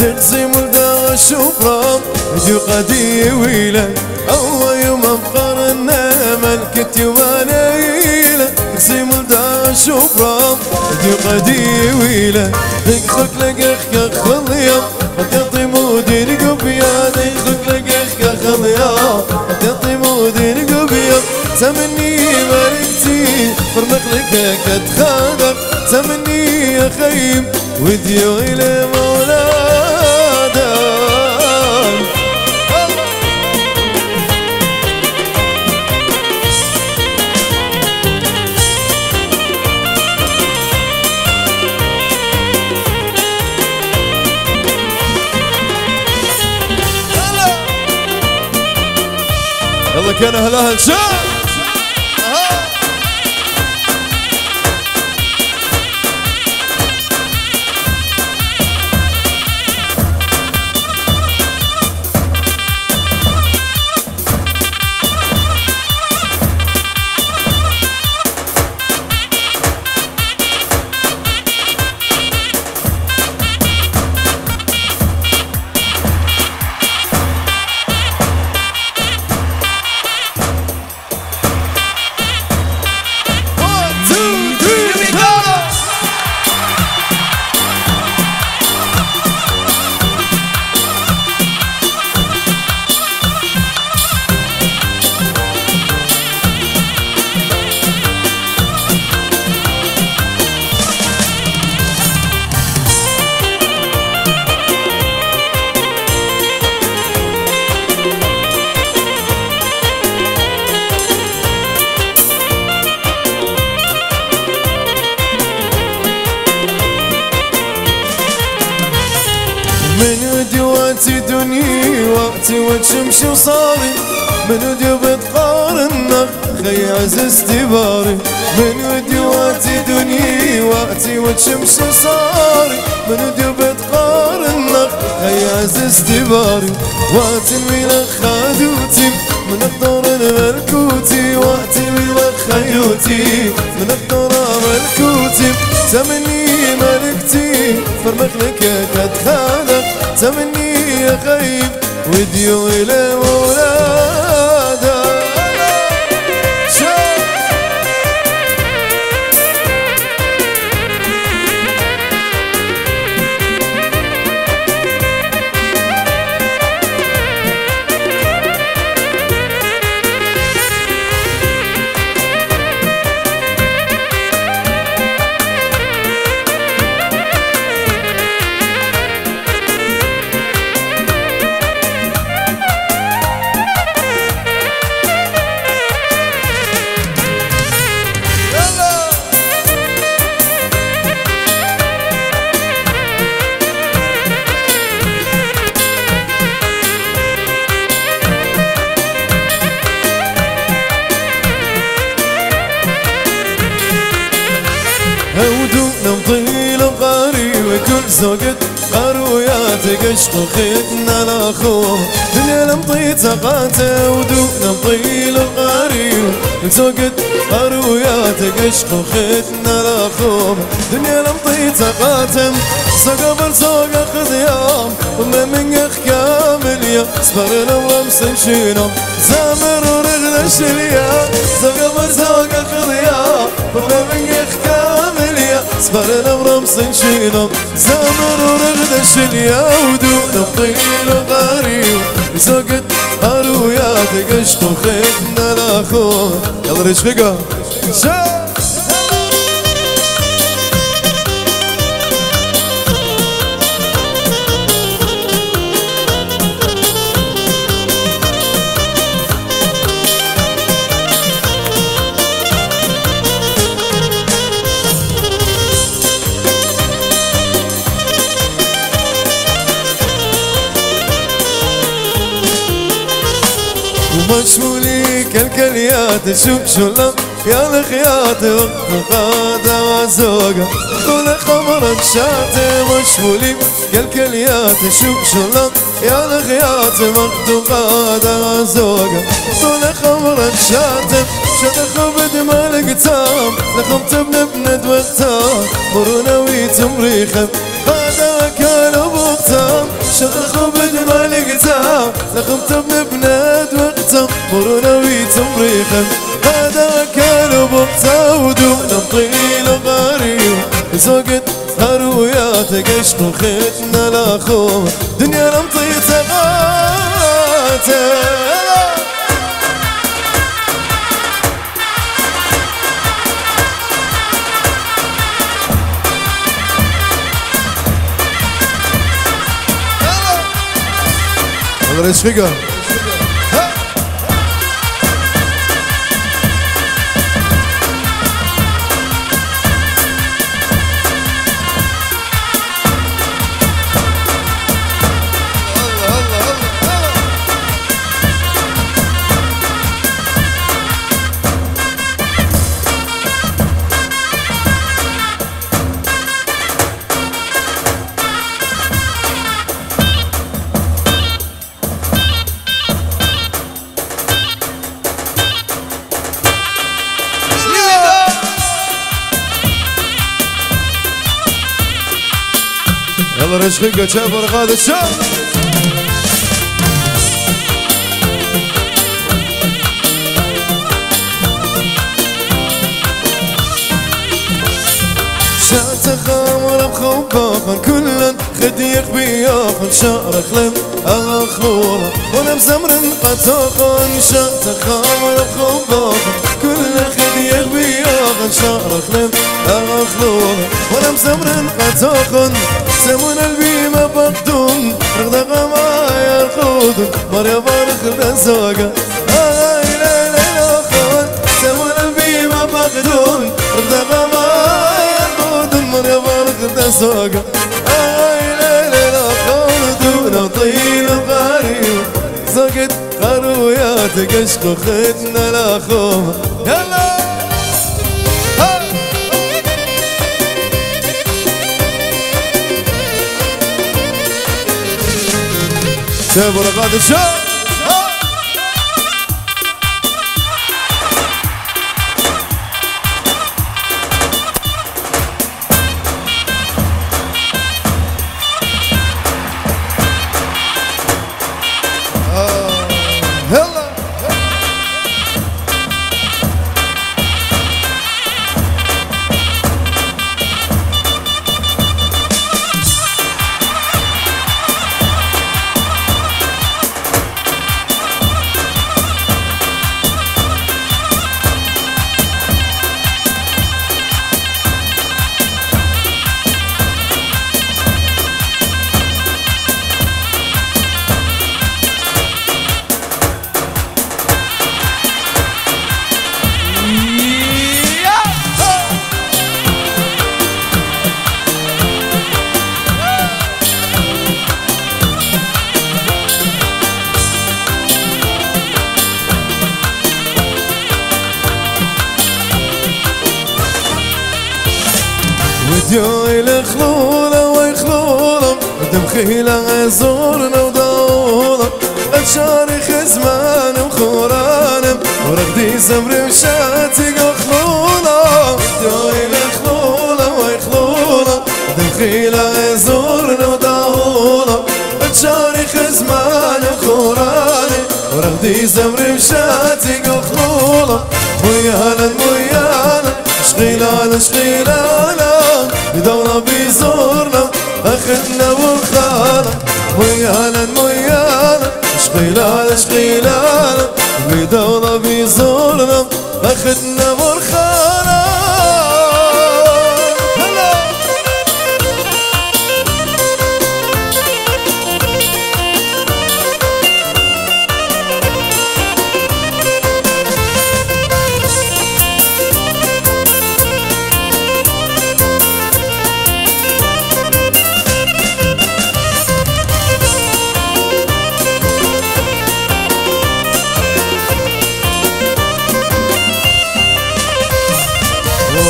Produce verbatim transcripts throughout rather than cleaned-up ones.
دنسي ملدغ الشوفرام جو قدي ويلة أو يوم أبقرنا ملكت وانا يلة دنسي ملدغ الشوفرام جو قدي ويلة نقصك لك أخك خليام وتعطي مودي نقبيا نقصك لك أخك خليام وتعطي مودي نقبيا سمني مريتي فرمق لك أتخادر سمني يا خيم وديو إلى يلا كان أهلها إن شاء من ودواتي دنيا وقتي وتشمشي وصاري من ودو بتقارنا خي عززتي باري من ودواتي دنيا وقتي وتشمشي وصاري من ودو بتقارنا خي عززتي باري وقتي ويلا خادوتي من الدورة ملكوتي وقتي ويلا خيوتي من الدورة ملكوتي تمني ملكتي فرمق لك أتخانق تمني يا خيب وديو إلى مولادا هودونا مطيل وغاري وكل زوجت قروياتك اشتخيتنا لاخوه دنيا لمطيت اقاته هودونا مطيل وغاري وكل زوجت قروياتك اشتخيتنا لاخوه دنيا لمطيت اقاته سوق برسوق اخذ يوم ومن من اخ كامل يا صبرنا ورمس مشينا زامر ورغنا شليا سوق برسوق اخذ يوم ومن من اخ صبرنا ورمس نشيلهم زامر ورغدة شليا ودونا بطيل وغاري وزوقت هروياتك اشتو خيتنا لاخوه يلا رشفقها مشمولي كالكليات شوف شلم يا الخياط وقفاده وزوقه طول خمرك شاته مشمولي كالكليات شوف شلم يا الخياط وقفاده وزوقه طول خمرك شاته شد خبد مالك تام لخمت بنبند وختام مرونه ويتمريخه هذا كان بختام صخرنا ويتمريخا هذا كانوا بمتاودو نمطيل وغاريو زوجت هروياتك عشق خيتنا لاخو دنيا نمطي تغاتي رئيس فيجر يلا رشقيقة شافر غاد الشام شات خامر بخوفاخن كلن خديق بياخن شارخ لن أخلورا ولم زمرن قطاقن شات خامر بخوفاخن كلن خديق بياخن شارخ لن أخلورا ولم زمرن قطاقن سمون البي ما بقدم رغدقة معايا الخوضم مريا بارخ الزوجة آه لا لا لا خون سمون البي ما بقدم رغدقة معايا الخوضم مريا بارخ الزوجة آه لا لا لا خون دون طيل وغريب زوجت قروياتك عشق خدنا لا خوم يلا شاب ورقات الشاب وديوي لخلولة ويخلولة دمخيلة زورنا ودورة أشاري خزمان وخورانم ورقدي زمري وشاتق وخلولة وديوي لخلولة ويخلولة دمخيلة زورنا ودورة أشاري خزمان وخورانم ورقدي زمري وشاتق وخلولة ويانا ويانا شغيلانا شغيلانا بدورة بيزورنا أخذنا وخانا ويانا ويانا شقيلانا شقيلانا بدورة بيزورنا أخذنا وخانا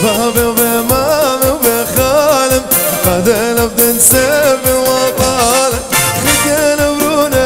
وبابي وبمامي وبخالم قدنا بنسمي وطالع خدنا برونا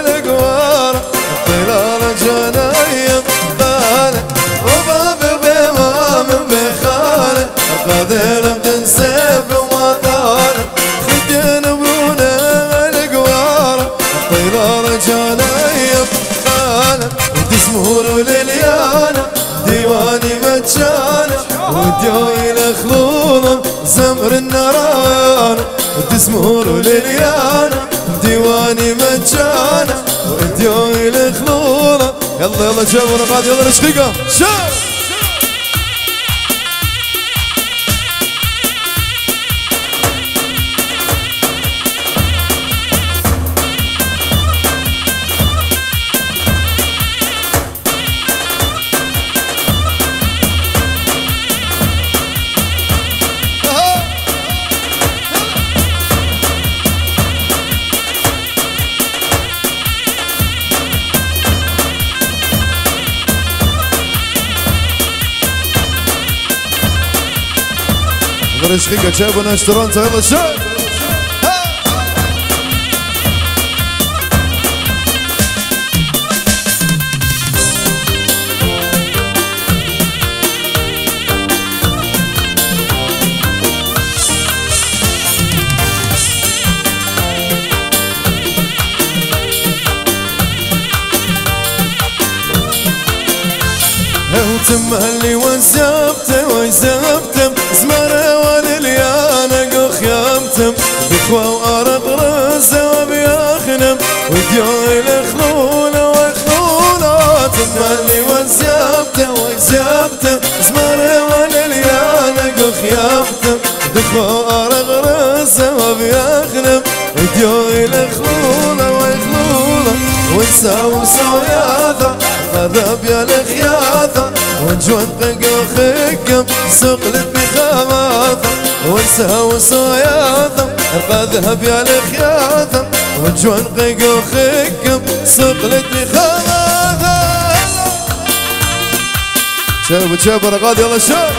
القوارع طلالة جنايا طالع وبابي وبمامي وبخالم قدنا بنسمي وطالع خدنا برونا القوارع طلالة جنايا طالع ودي اسمه تسمور لليانا ديواني مجانا وديواني لخلونا يلا يلا جاونا بعد يلا نشقيقة شاف رشقيقة شابنا اشترونتها يلا شاب هوتم اللي وزبته وزبته زمره بخوا وأرض رزة وبيخنم وديوي لخلونة وخلونة تمالي وزيابته وزيابته زمري ولليانك وخيابته بخوا وأرض رزة وبيخنم وديوي لخلونة وخلونة ونساو سوياثة غذاب يا لخياثة ونجوتك وخيكم سقلت بخماثة ونسها وصياثم فذهب يا لخياثم وجوان قيق وخيكم صقلت بخماثم شاب شاب رقاد يلا شاب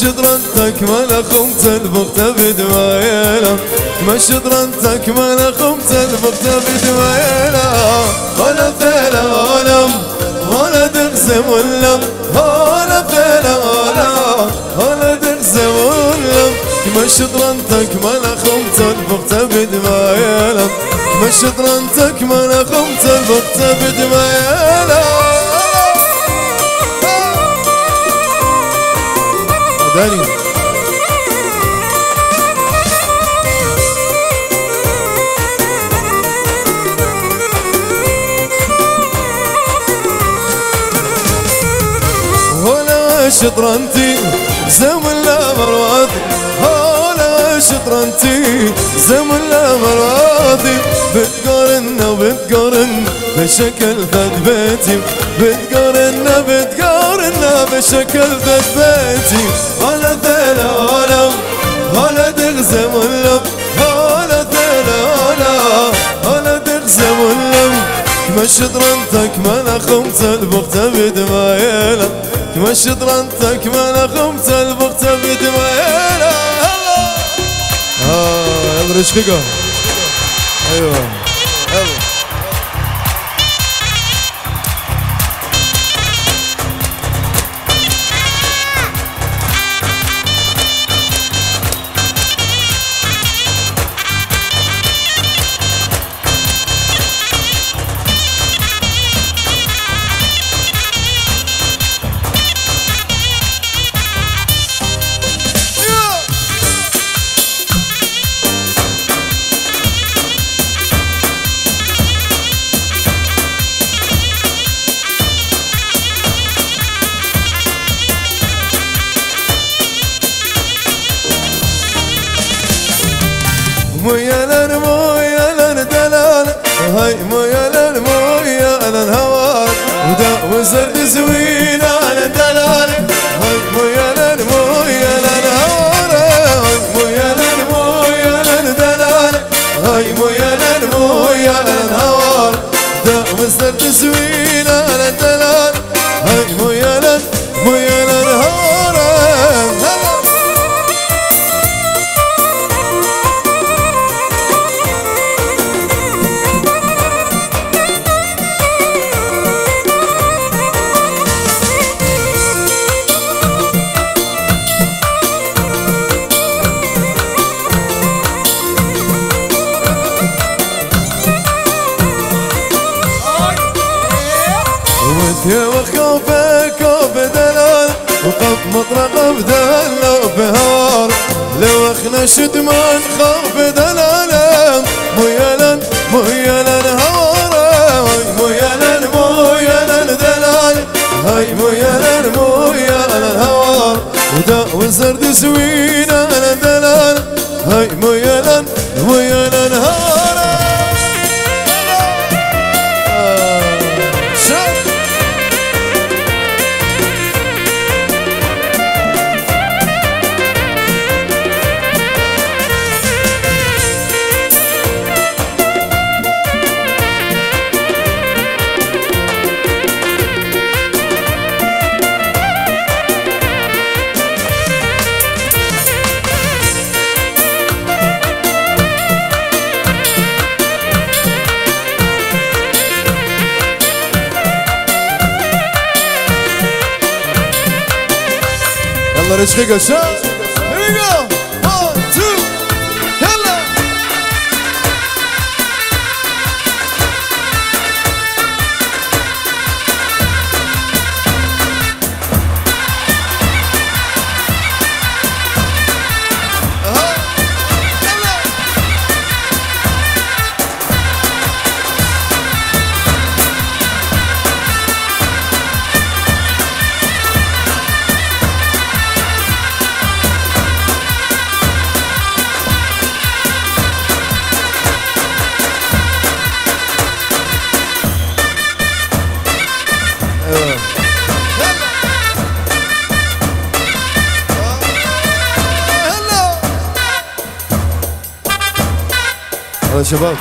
شدرنتك ملا خمسة البغتة بدوايلا ما شدرنتك ملا خمسة البغتة بدوايلا هلا فيلا هلا هلا تغزي ولا هلا فيلا هلا هلا تغزي ولا ما شدرنتك ملا خمسة البغتة بدوايلا ما شدرنتك ملا خمسة البغتة بدوايلا داني. هلا شطرنتي زمن لا مرادي هلا شطرنتي زمن لا مرادي بتقارنا وبتقارن بشكل ذات بيتي بتقارنا بتقارنا بشكل ذات بيتي هلا ثلا هلا هلا تغزم اللب هلا ثلا هلا هلا تغزم اللب كما شطرنتك ملا خمسة البغتة بدمايلا كما شطرنتك ملا خمسة البغتة بدمايلا اه يلا رشقيقة ايوه مويا للمويا للدلال هاي مويا للمويا للهوال ودا وزرد زوين على الدلال هاي مويا للمويا للهوال مويا للمويا للدلال هاي مويا للمويا للهوال ودا وزرد زوين على الدلال هاي مويا للمويا للهوال. يا وخوفك كوب دلال وقف مطرقه بدلو بهار لو اخنا شد من خوف دلاله ميلان ميلان هوار ميلان ميلان دلال هاي ميلان ميلان هوار ودا وزرد زوين انا دلال هاي ميلان ميلان هوار. Let's take a shot. Here we go. One, two, hello. يا شباب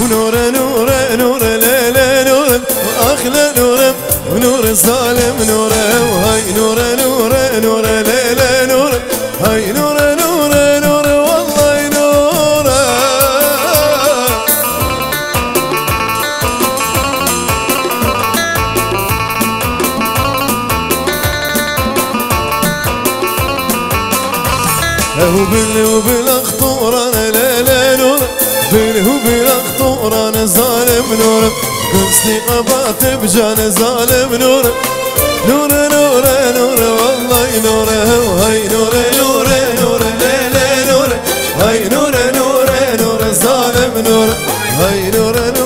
ونور نور نور ليلة نور واخلى نور ونور الظالم نور وهاي نور نور نور ليلة نور هاي نور نور نور والله نور. هو باللي وبالخطور انا ليلة نور باللي وبالخطور انا ظالم نور قصدي قبعت بجان ظالم نور نور نور نور والله نور وهي نور نور نور ليلة نور هاي نور نور نور ظالم نور هاي نور نور